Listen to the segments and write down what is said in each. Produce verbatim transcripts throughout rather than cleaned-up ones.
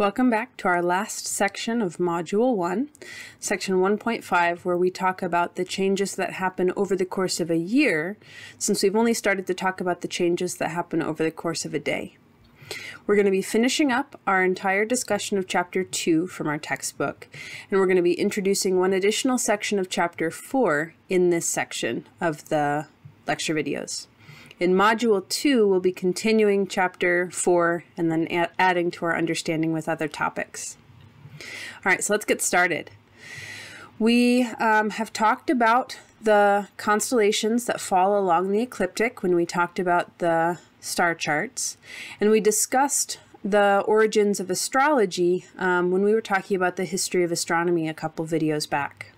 Welcome back to our last section of Module one, Section one point five, where we talk about the changes that happen over the course of a year, since we've only started to talk about the changes that happen over the course of a day. We're going to be finishing up our entire discussion of Chapter two from our textbook, and we're going to be introducing one additional section of Chapter four in this section of the lecture videos. In Module two, we'll be continuing Chapter four and then ad adding to our understanding with other topics. All right, so let's get started. We um, have talked about the constellations that fall along the ecliptic when we talked about the star charts, and we discussed the origins of astrology um, when we were talking about the history of astronomy a couple videos back.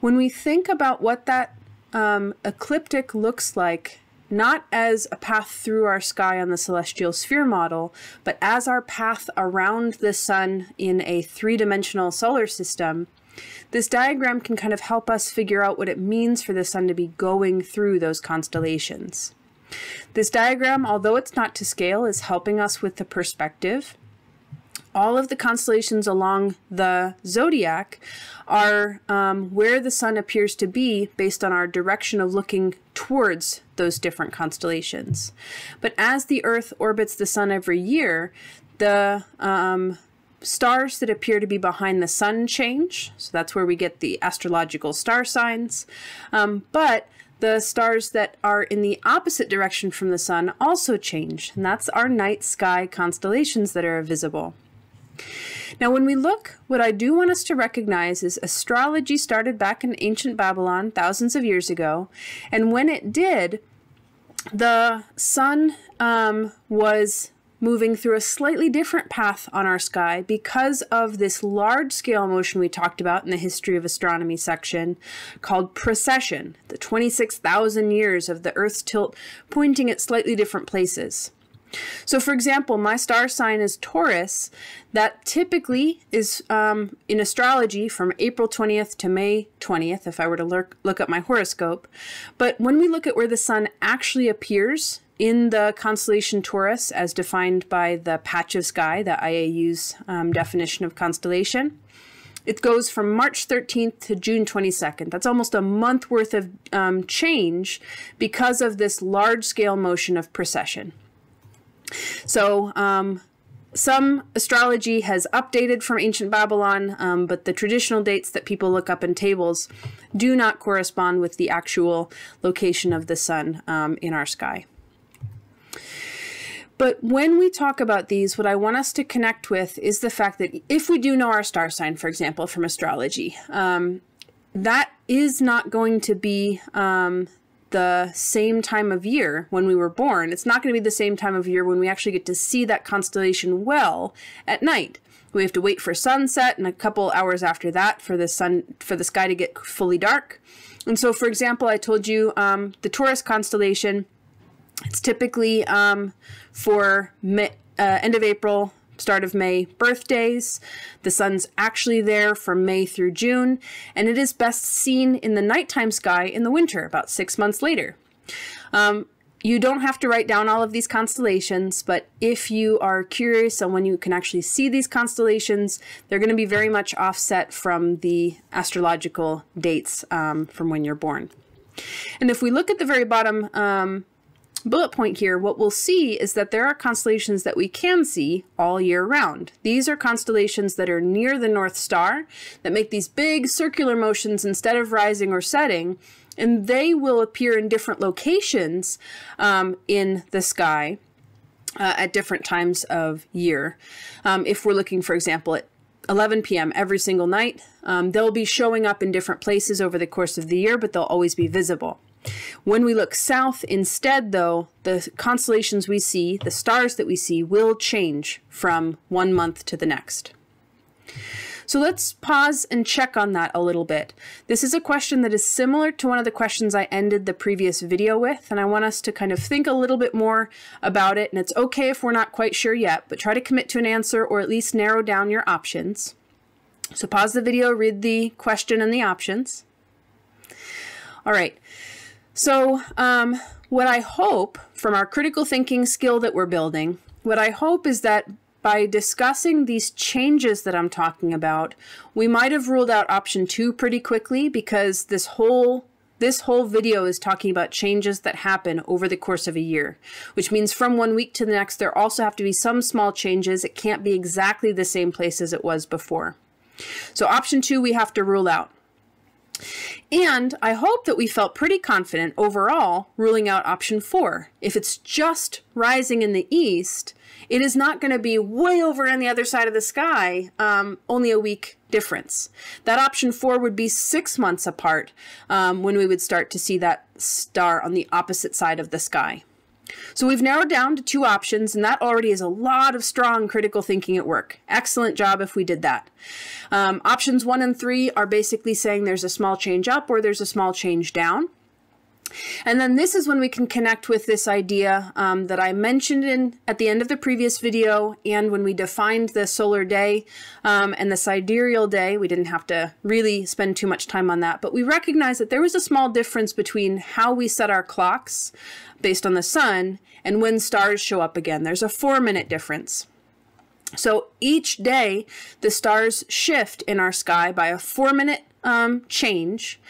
When we think about what that um, ecliptic looks like, not as a path through our sky on the celestial sphere model, but as our path around the sun in a three-dimensional solar system, this diagram can kind of help us figure out what it means for the sun to be going through those constellations. This diagram, although it's not to scale, is helping us with the perspective. All of the constellations along the zodiac are um, where the sun appears to be based on our direction of looking towards those different constellations. But as the Earth orbits the sun every year, the um, stars that appear to be behind the sun change. So that's where we get the astrological star signs. Um, but the stars that are in the opposite direction from the sun also change. And that's our night sky constellations that are visible. Now, when we look, what I do want us to recognize is astrology started back in ancient Babylon thousands of years ago, and when it did, the sun um, was moving through a slightly different path on our sky because of this large-scale motion we talked about in the history of astronomy section called precession, the twenty-six thousand years of the Earth's tilt pointing at slightly different places. So, for example, my star sign is Taurus. That typically is, um, in astrology, from April twentieth to May twentieth, if I were to look, look up my horoscope. But when we look at where the sun actually appears in the constellation Taurus, as defined by the patch of sky, the I A U's um, definition of constellation, it goes from March thirteenth to June twenty-second. That's almost a month worth of um, change because of this large-scale motion of precession. So um, some astrology has updated from ancient Babylon, um, but the traditional dates that people look up in tables do not correspond with the actual location of the sun um, in our sky. But when we talk about these, what I want us to connect with is the fact that if we do know our star sign, for example, from astrology, um, that is not going to be um, the same time of year when we were born. It's not going to be the same time of year when we actually get to see that constellation well at night. We have to wait for sunset and a couple hours after that for the sun, for the sky to get fully dark. And so, for example, I told you um, the Taurus constellation, it's typically um, for May, uh, end of April, start of May birthdays. The sun's actually there from May through June, and it is best seen in the nighttime sky in the winter, about six months later. Um, you don't have to write down all of these constellations, but if you are curious on when you can actually see these constellations, they're going to be very much offset from the astrological dates um, from when you're born. And if we look at the very bottom um, bullet point here, what we'll see is that there are constellations that we can see all year round. These are constellations that are near the North Star that make these big circular motions instead of rising or setting, and they will appear in different locations um, in the sky uh, at different times of year. Um, if we're looking, for example, at eleven p m every single night, um, they'll be showing up in different places over the course of the year, but they'll always be visible. When we look south instead, though, the constellations we see, the stars that we see, will change from one month to the next. So let's pause and check on that a little bit. This is a question that is similar to one of the questions I ended the previous video with, and I want us to kind of think a little bit more about it, and it's okay if we're not quite sure yet, but try to commit to an answer or at least narrow down your options. So pause the video, read the question and the options. All right. So um, what I hope from our critical thinking skill that we're building, what I hope is that by discussing these changes that I'm talking about, we might have ruled out option two pretty quickly, because this whole This whole video is talking about changes that happen over the course of a year, which means from one week to the next, there also have to be some small changes. It can't be exactly the same place as it was before. So option two, we have to rule out. And I hope that we felt pretty confident overall ruling out option four. If it's just rising in the east, it is not going to be way over on the other side of the sky, um, only a week difference. That option four would be six months apart um, when we would start to see that star on the opposite side of the sky. So we've narrowed down to two options, and that already is a lot of strong critical thinking at work. Excellent job if we did that. Um, options one and three are basically saying there's a small change up or there's a small change down. And then this is when we can connect with this idea um, that I mentioned in at the end of the previous video, and when we defined the solar day um, and the sidereal day. We didn't have to really spend too much time on that, but we recognized that there was a small difference between how we set our clocks based on the sun and when stars show up again. There's a four-minute difference. So each day, the stars shift in our sky by a four-minute Um, change.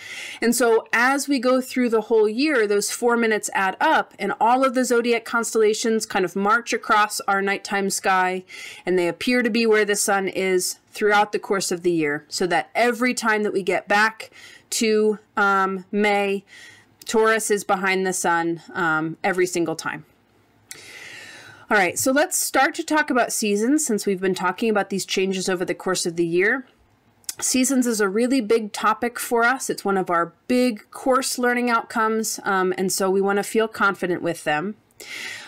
And so as we go through the whole year, those four minutes add up, and all of the zodiac constellations kind of march across our nighttime sky, and they appear to be where the sun is throughout the course of the year, so that every time that we get back to um, May, Taurus is behind the sun um, every single time. All right, so let's start to talk about seasons, since we've been talking about these changes over the course of the year. Seasons is a really big topic for us. It's one of our big course learning outcomes, um, and so we want to feel confident with them.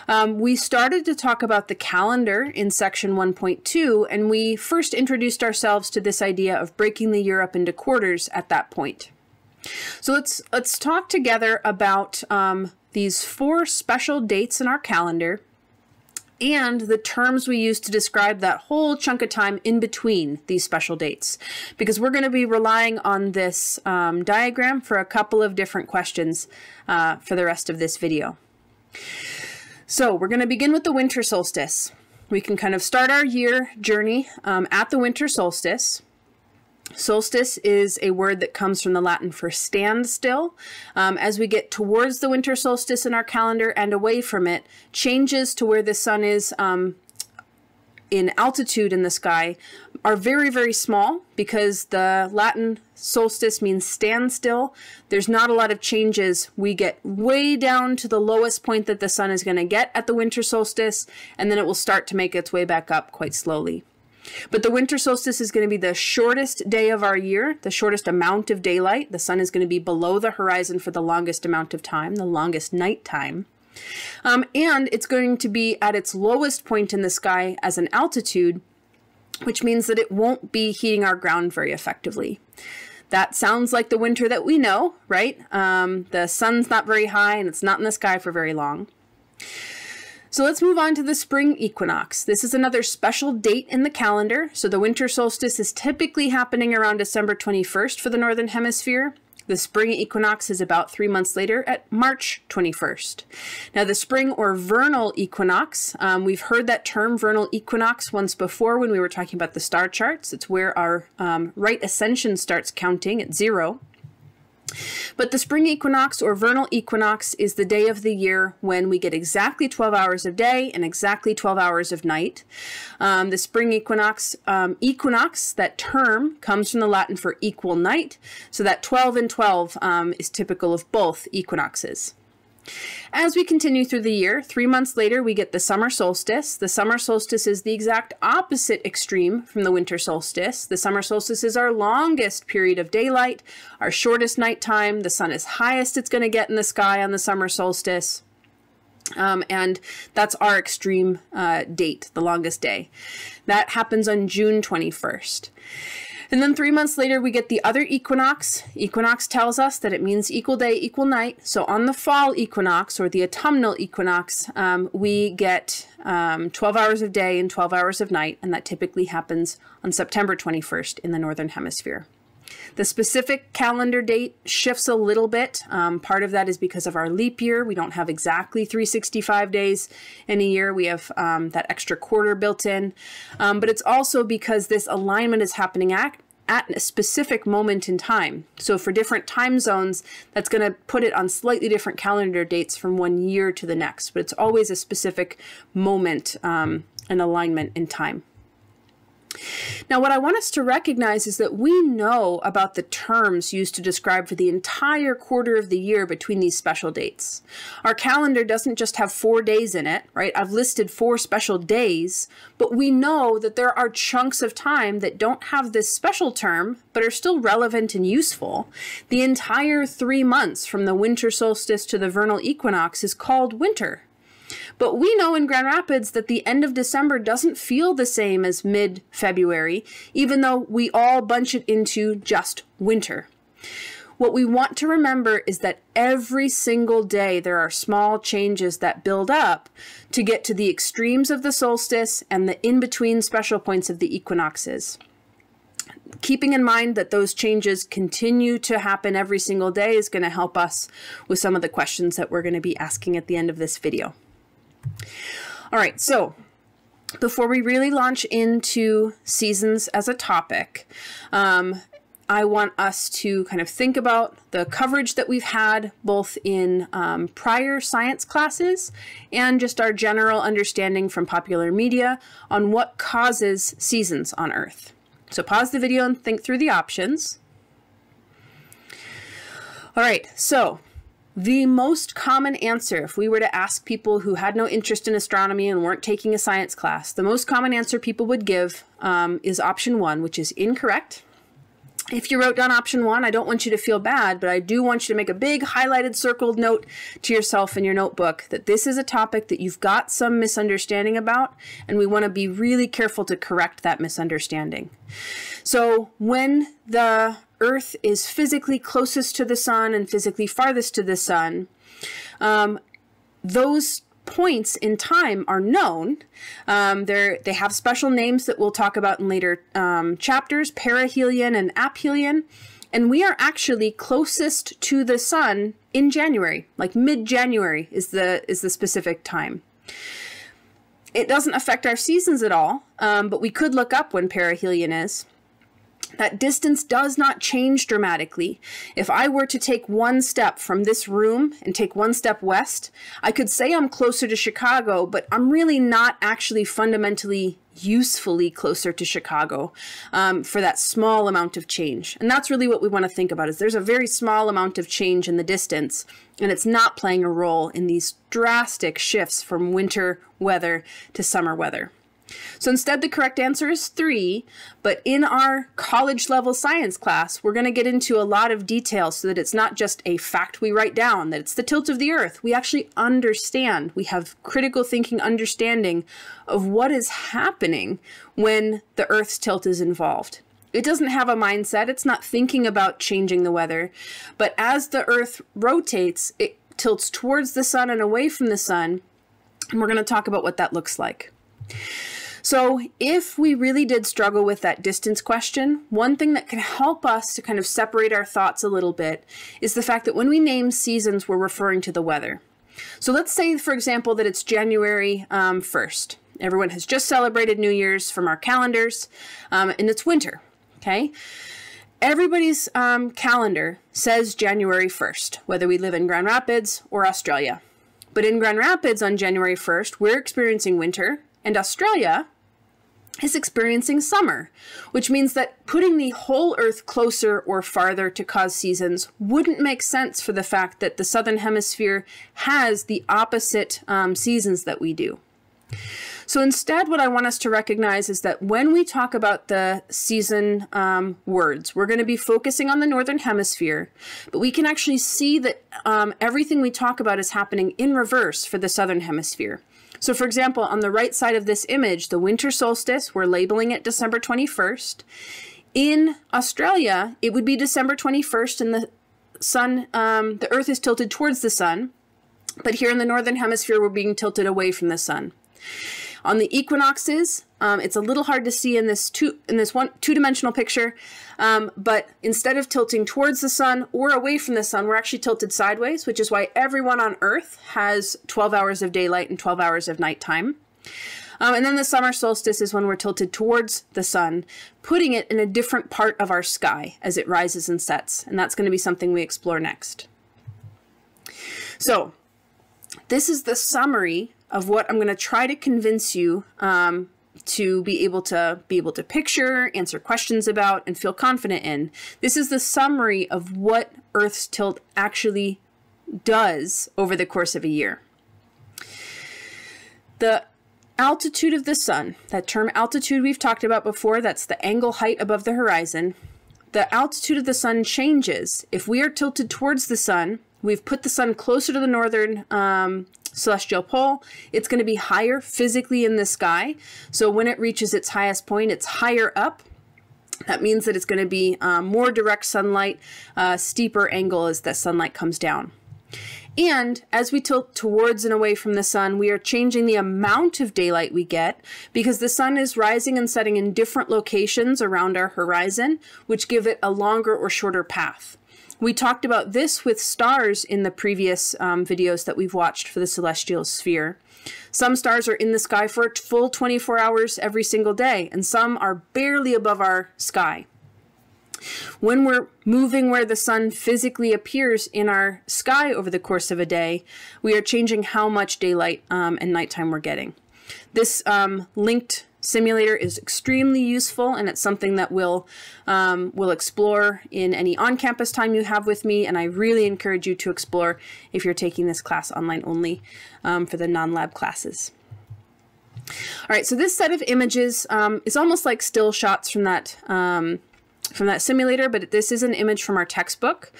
Um, we started to talk about the calendar in section one point two, and we first introduced ourselves to this idea of breaking the year up into quarters at that point. So let's, let's talk together about um, these four special dates in our calendar and the terms we use to describe that whole chunk of time in between these special dates, because we're going to be relying on this um, diagram for a couple of different questions uh, for the rest of this video. So we're going to begin with the winter solstice. We can kind of start our year journey um, at the winter solstice. Solstice is a word that comes from the Latin for standstill. Um, as we get towards the winter solstice in our calendar and away from it, changes to where the sun is um, in altitude in the sky are very, very small, because the Latin solstice means standstill. There's not a lot of changes. We get way down to the lowest point that the sun is going to get at the winter solstice, and then it will start to make its way back up quite slowly. But the winter solstice is going to be the shortest day of our year, the shortest amount of daylight. The sun is going to be below the horizon for the longest amount of time, the longest night time. Um, and it's going to be at its lowest point in the sky as an altitude, which means that it won't be heating our ground very effectively. That sounds like the winter that we know, right? Um, the sun's not very high, and it's not in the sky for very long. So let's move on to the spring equinox. This is another special date in the calendar. So the winter solstice is typically happening around December twenty-first for the Northern Hemisphere. The spring equinox is about three months later at March twenty-first. Now the spring or vernal equinox, um, we've heard that term vernal equinox once before when we were talking about the star charts. It's where our um, right ascension starts counting at zero. But the spring equinox or vernal equinox is the day of the year when we get exactly twelve hours of day and exactly twelve hours of night. Um, the spring equinox, um, equinox, that term comes from the Latin for equal night, so that twelve and twelve um, is typical of both equinoxes. As we continue through the year, three months later we get the summer solstice. The summer solstice is the exact opposite extreme from the winter solstice. The summer solstice is our longest period of daylight, our shortest nighttime. The sun is highest it's going to get in the sky on the summer solstice. Um, and that's our extreme uh, date, the longest day. That happens on June twenty-first. And then three months later, we get the other equinox. Equinox tells us that it means equal day, equal night. So on the fall equinox, or the autumnal equinox, um, we get um, twelve hours of day and twelve hours of night, and that typically happens on September twenty-first in the Northern Hemisphere. The specific calendar date shifts a little bit. Um, part of that is because of our leap year. We don't have exactly three hundred sixty-five days in a year. We have um, that extra quarter built in. Um, but it's also because this alignment is happening at, at a specific moment in time. So for different time zones, that's going to put it on slightly different calendar dates from one year to the next. But it's always a specific moment, um, an alignment in time. Now, what I want us to recognize is that we know about the terms used to describe for the entire quarter of the year between these special dates. Our calendar doesn't just have four days in it, right? I've listed four special days, but we know that there are chunks of time that don't have this special term, but are still relevant and useful. The entire three months from the winter solstice to the vernal equinox is called winter. But we know in Grand Rapids that the end of December doesn't feel the same as mid-February, even though we all bunch it into just winter. What we want to remember is that every single day there are small changes that build up to get to the extremes of the solstice and the in-between special points of the equinoxes. Keeping in mind that those changes continue to happen every single day is going to help us with some of the questions that we're going to be asking at the end of this video. All right, so before we really launch into seasons as a topic, um, I want us to kind of think about the coverage that we've had both in um, prior science classes and just our general understanding from popular media on what causes seasons on Earth. So pause the video and think through the options. All right, so the most common answer, if we were to ask people who had no interest in astronomy and weren't taking a science class, the most common answer people would give um, is option one, which is incorrect. If you wrote down option one, I don't want you to feel bad, but I do want you to make a big highlighted circled note to yourself in your notebook that this is a topic that you've got some misunderstanding about, and we want to be really careful to correct that misunderstanding. So when the Earth is physically closest to the sun and physically farthest to the sun, um, those points in time are known. Um, they're, they have special names that we'll talk about in later um, chapters, perihelion and aphelion. And we are actually closest to the sun in January, like mid-January is the, is the specific time. It doesn't affect our seasons at all, um, but we could look up when perihelion is. That distance does not change dramatically. If I were to take one step from this room and take one step west, I could say I'm closer to Chicago, but I'm really not actually fundamentally usefully closer to Chicago um, for that small amount of change. And that's really what we want to think about is there's a very small amount of change in the distance, and it's not playing a role in these drastic shifts from winter weather to summer weather. So instead, the correct answer is three, but in our college-level science class, we're going to get into a lot of detail so that it's not just a fact we write down, that it's the tilt of the Earth. We actually understand. We have critical thinking understanding of what is happening when the Earth's tilt is involved. It doesn't have a mindset. It's not thinking about changing the weather, but as the Earth rotates, it tilts towards the sun and away from the sun, and we're going to talk about what that looks like. So if we really did struggle with that distance question, one thing that can help us to kind of separate our thoughts a little bit is the fact that when we name seasons, we're referring to the weather. So let's say, for example, that it's January um, first. Everyone has just celebrated New Year's from our calendars, um, and it's winter, okay? Everybody's um, calendar says January first, whether we live in Grand Rapids or Australia. But in Grand Rapids on January first, we're experiencing winter, and Australia is experiencing summer, which means that putting the whole Earth closer or farther to cause seasons wouldn't make sense for the fact that the Southern Hemisphere has the opposite um, seasons that we do. So instead, what I want us to recognize is that when we talk about the season um, words, we're going to be focusing on the Northern Hemisphere, but we can actually see that um, everything we talk about is happening in reverse for the Southern Hemisphere. So for example, on the right side of this image, the winter solstice, we're labeling it December twenty-first. In Australia, it would be December twenty-first and the sun, um, the Earth is tilted towards the sun, but here in the Northern Hemisphere, we're being tilted away from the sun. On the equinoxes, um, it's a little hard to see in this two in this one two-dimensional picture, um, but instead of tilting towards the sun or away from the sun, we're actually tilted sideways, which is why everyone on Earth has twelve hours of daylight and twelve hours of nighttime. Um, and then the summer solstice is when we're tilted towards the sun, putting it in a different part of our sky as it rises and sets, and that's going to be something we explore next. So this is the summary of what I'm going to try to convince you um, to be able to be able to picture, answer questions about, and feel confident in. This is the summary of what Earth's tilt actually does over the course of a year. The altitude of the sun, that term altitude we've talked about before, that's the angle height above the horizon. The altitude of the sun changes. If we are tilted towards the sun, we've put the sun closer to the northern um, celestial pole, it's going to be higher physically in the sky. So when it reaches its highest point, it's higher up. That means that it's going to be um, more direct sunlight, uh, steeper angle as that sunlight comes down. And as we tilt towards and away from the sun, we are changing the amount of daylight we get because the sun is rising and setting in different locations around our horizon, which give it a longer or shorter path. We talked about this with stars in the previous um, videos that we've watched for the celestial sphere. Some stars are in the sky for a full twenty-four hours every single day, and some are barely above our sky. When we're moving where the sun physically appears in our sky over the course of a day, we are changing how much daylight um, and nighttime we're getting. This um, linked simulator is extremely useful, and it's something that we'll, um, we'll explore in any on-campus time you have with me, and I really encourage you to explore if you're taking this class online only um, for the non-lab classes. All right, so this set of images um, is almost like still shots from that um, from that simulator, but this is an image from our textbook.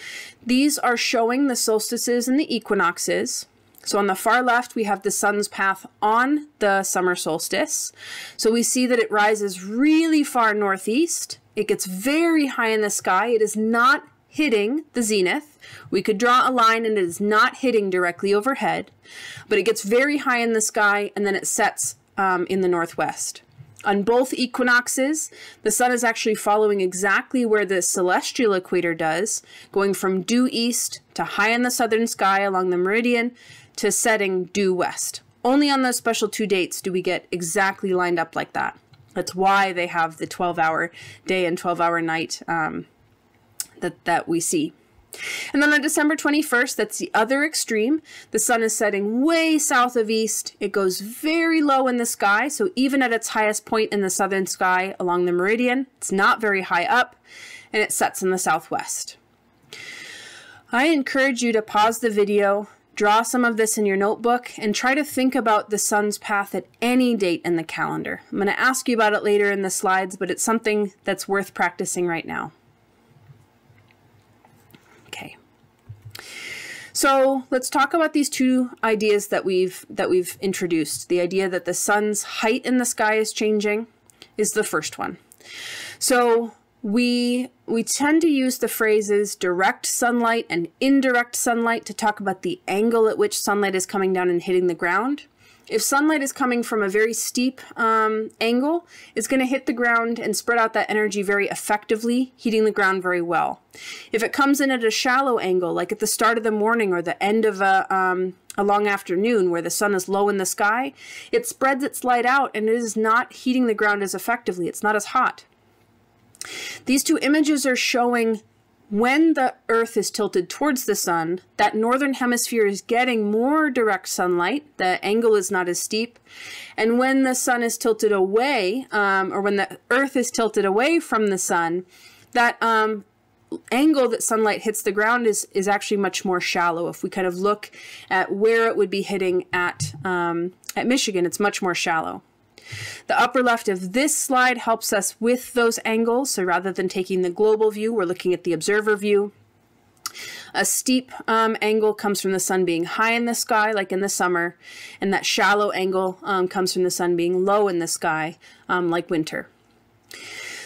These are showing the solstices and the equinoxes. So on the far left, we have the sun's path on the summer solstice. So we see that it rises really far northeast. It gets very high in the sky. It is not hitting the zenith. We could draw a line and it is not hitting directly overhead, but it gets very high in the sky and then it sets um, in the northwest. On both equinoxes, the sun is actually following exactly where the celestial equator does, going from due east to high in the southern sky along the meridian to setting due west. Only on those special two dates do we get exactly lined up like that. That's why they have the twelve-hour day and twelve-hour night um, that, that we see. And then on December twenty-first, that's the other extreme. The sun is setting way south of east. It goes very low in the sky, so even at its highest point in the southern sky along the meridian, it's not very high up, and it sets in the southwest. I encourage you to pause the video, draw some of this in your notebook, and try to think about the sun's path at any date in the calendar. I'm going to ask you about it later in the slides, but it's something that's worth practicing right now. So let's talk about these two ideas that we've that we've introduced. The idea that the sun's height in the sky is changing is the first one. So we we tend to use the phrases direct sunlight and indirect sunlight to talk about the angle at which sunlight is coming down and hitting the ground. If sunlight is coming from a very steep um, angle, it's going to hit the ground and spread out that energy very effectively, heating the ground very well. If it comes in at a shallow angle, like at the start of the morning or the end of a, um, a long afternoon where the sun is low in the sky, it spreads its light out and it is not heating the ground as effectively. It's not as hot. These two images are showing when the Earth is tilted towards the sun, that northern hemisphere is getting more direct sunlight. The angle is not as steep. And when the sun is tilted away, um, or when the Earth is tilted away from the sun, that um, angle that sunlight hits the ground is, is actually much more shallow. If we kind of look at where it would be hitting at, um, at Michigan, it's much more shallow. The upper left of this slide helps us with those angles, so rather than taking the global view, we're looking at the observer view. A steep um, angle comes from the sun being high in the sky, like in the summer, and that shallow angle um, comes from the sun being low in the sky, um, like winter.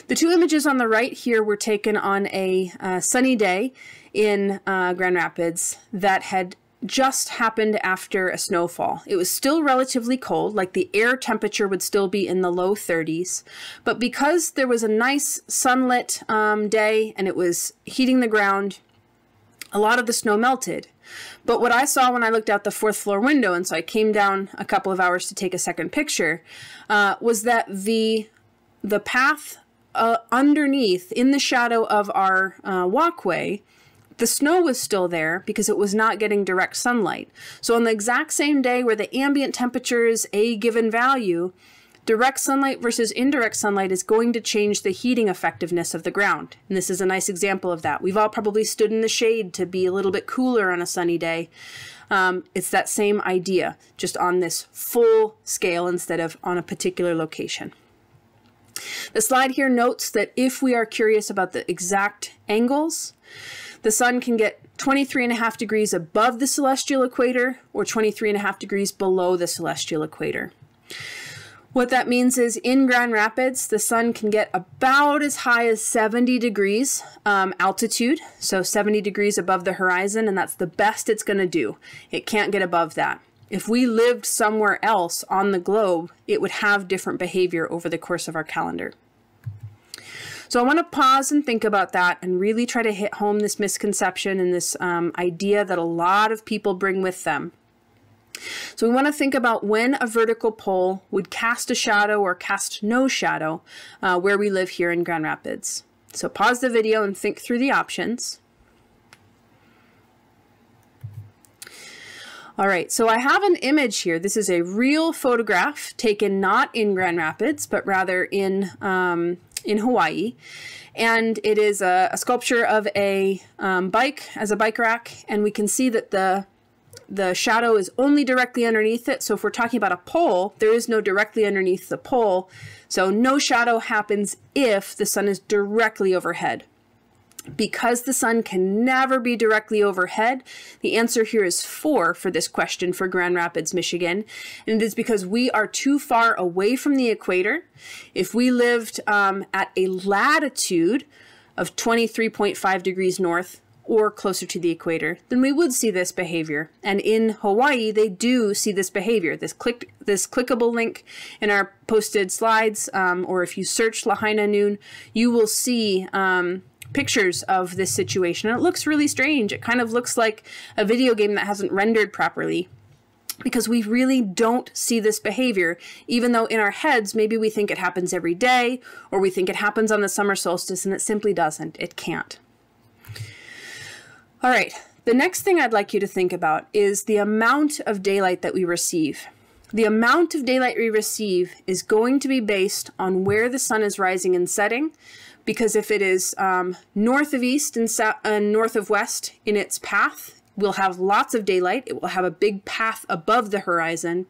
The two images on the right here were taken on a uh, sunny day in uh, Grand Rapids that had just happened after a snowfall. It was still relatively cold, like the air temperature would still be in the low thirties, but because there was a nice sunlit um, day and it was heating the ground, a lot of the snow melted. But what I saw when I looked out the fourth floor window, and so I came down a couple of hours to take a second picture, uh, was that the, the path uh, underneath, in the shadow of our uh, walkway, the snow was still there because it was not getting direct sunlight. So on the exact same day where the ambient temperature is a given value, direct sunlight versus indirect sunlight is going to change the heating effectiveness of the ground. And this is a nice example of that. We've all probably stood in the shade to be a little bit cooler on a sunny day. Um, it's that same idea, just on this full scale instead of on a particular location. The slide here notes that if we are curious about the exact angles, the sun can get twenty-three and a half degrees above the celestial equator or twenty-three and a half degrees below the celestial equator. What that means is in Grand Rapids, the sun can get about as high as seventy degrees um, altitude, so seventy degrees above the horizon, and that's the best it's going to do. It can't get above that. If we lived somewhere else on the globe, it would have different behavior over the course of our calendar. So I want to pause and think about that and really try to hit home this misconception and this um, idea that a lot of people bring with them. So we want to think about when a vertical pole would cast a shadow or cast no shadow uh, where we live here in Grand Rapids. So pause the video and think through the options. All right, so I have an image here. This is a real photograph taken not in Grand Rapids, but rather in um, in Hawaii, and it is a, a sculpture of a um, bike as a bike rack, and we can see that the the shadow is only directly underneath it. So if we're talking about a pole, there is no directly underneath the pole, so no shadow happens if the sun is directly overhead. Because the sun can never be directly overhead, the answer here is four for this question for Grand Rapids, Michigan. And it is because we are too far away from the equator. If we lived um, at a latitude of twenty-three point five degrees north or closer to the equator, then we would see this behavior. And in Hawaii, they do see this behavior. This, click, this clickable link in our posted slides, um, or if you search Lahaina Noon, you will see Um, pictures of this situation, and it looks really strange. It kind of looks like a video game that hasn't rendered properly, because we really don't see this behavior, even though in our heads maybe we think it happens every day, or we think it happens on the summer solstice, and it simply doesn't. It can't. All right, the next thing I'd like you to think about is the amount of daylight that we receive. The amount of daylight we receive is going to be based on where the sun is rising and setting, because if it is um, north of east and uh, north of west in its path, we'll have lots of daylight. It will have a big path above the horizon.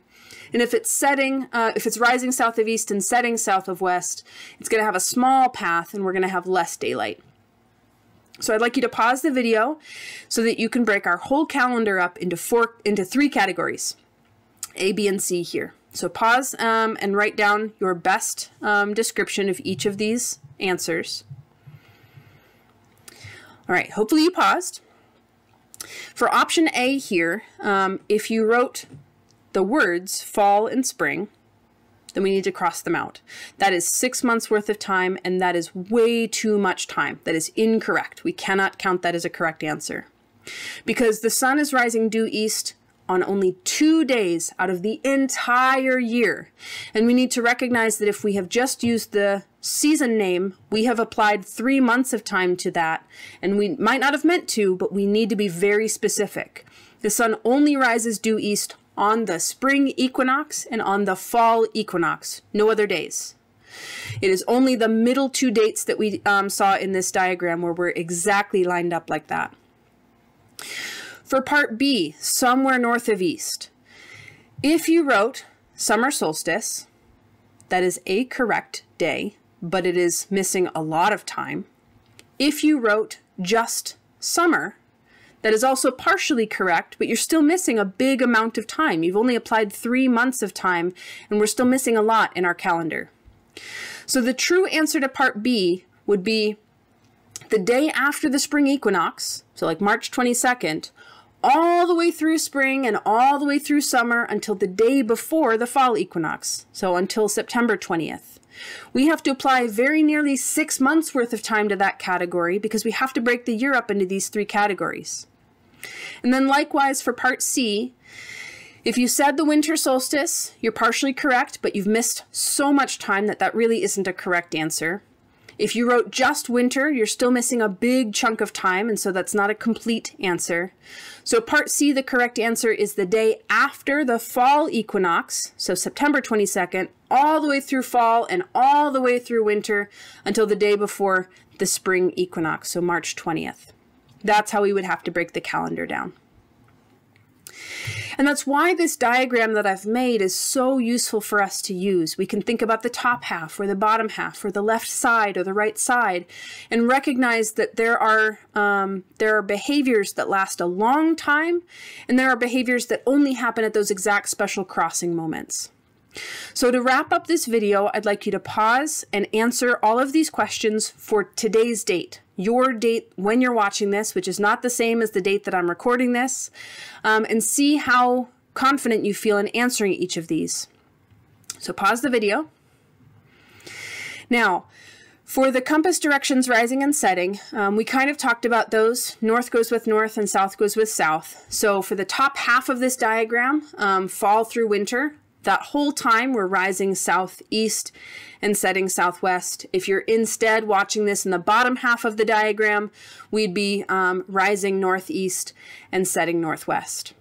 And if it's setting, uh, if it's rising south of east and setting south of west, it's going to have a small path, and we're going to have less daylight. So I'd like you to pause the video so that you can break our whole calendar up into four, into three categories. A, B, and C here. So pause um, and write down your best um, description of each of these answers. All right, hopefully you paused. For option A here, um, if you wrote the words fall and spring, then we need to cross them out. That is six months worth of time, and that is way too much time. That is incorrect. We cannot count that as a correct answer, because the sun is rising due east on only two days out of the entire year. And we need to recognize that if we have just used the season name, we have applied three months of time to that. And we might not have meant to, but we need to be very specific. The sun only rises due east on the spring equinox and on the fall equinox, no other days. It is only the middle two dates that we um, saw in this diagram where we're exactly lined up like that. For part B, somewhere north of east, if you wrote summer solstice, that is a correct day, but it is missing a lot of time. If you wrote just summer, that is also partially correct, but you're still missing a big amount of time. You've only applied three months of time, and we're still missing a lot in our calendar. So the true answer to part B would be the day after the spring equinox, so like March twenty-second, all the way through spring and all the way through summer until the day before the fall equinox, so until September twentieth. We have to apply very nearly six months worth of time to that category because we have to break the year up into these three categories. And then likewise for part C, if you said the winter solstice, you're partially correct, but you've missed so much time that that really isn't a correct answer. If you wrote just winter, you're still missing a big chunk of time, and so that's not a complete answer. So part C, the correct answer is the day after the fall equinox, so September twenty-second, all the way through fall and all the way through winter until the day before the spring equinox, so March twentieth. That's how we would have to break the calendar down. And that's why this diagram that I've made is so useful for us to use. We can think about the top half or the bottom half or the left side or the right side and recognize that there are, um, there are behaviors that last a long time and there are behaviors that only happen at those exact special crossing moments. So to wrap up this video, I'd like you to pause and answer all of these questions for today's date. Your date when you're watching this, which is not the same as the date that I'm recording this, um, and see how confident you feel in answering each of these. So pause the video. Now, for the compass directions rising and setting, um, we kind of talked about those. North goes with north and south goes with south. So for the top half of this diagram, um, fall through winter, that whole time we're rising southeast and setting southwest. If you're instead watching this in the bottom half of the diagram, we'd be um, rising northeast and setting northwest.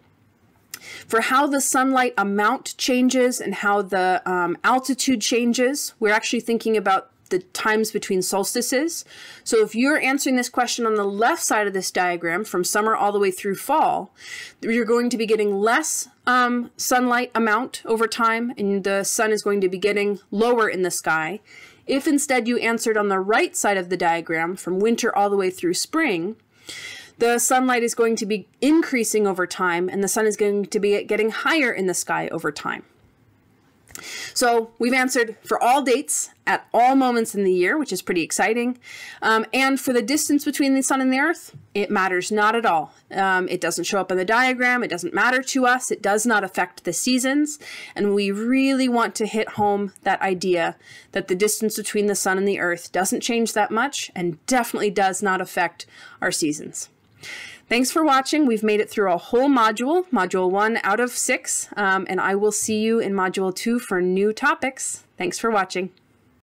For how the sunlight amount changes and how the um, altitude changes, we're actually thinking about the times between solstices. So if you're answering this question on the left side of this diagram from summer all the way through fall, you're going to be getting less um, sunlight amount over time and the sun is going to be getting lower in the sky. If instead you answered on the right side of the diagram from winter all the way through spring, the sunlight is going to be increasing over time and the sun is going to be getting higher in the sky over time. So we've answered for all dates at all moments in the year, which is pretty exciting. Um, and for the distance between the sun and the earth, it matters not at all. Um, it doesn't show up in the diagram. It doesn't matter to us. It does not affect the seasons. And we really want to hit home that idea that the distance between the sun and the earth doesn't change that much and definitely does not affect our seasons. Thanks for watching. We've made it through a whole module, module one out of six, um, and I will see you in module two for new topics. Thanks for watching.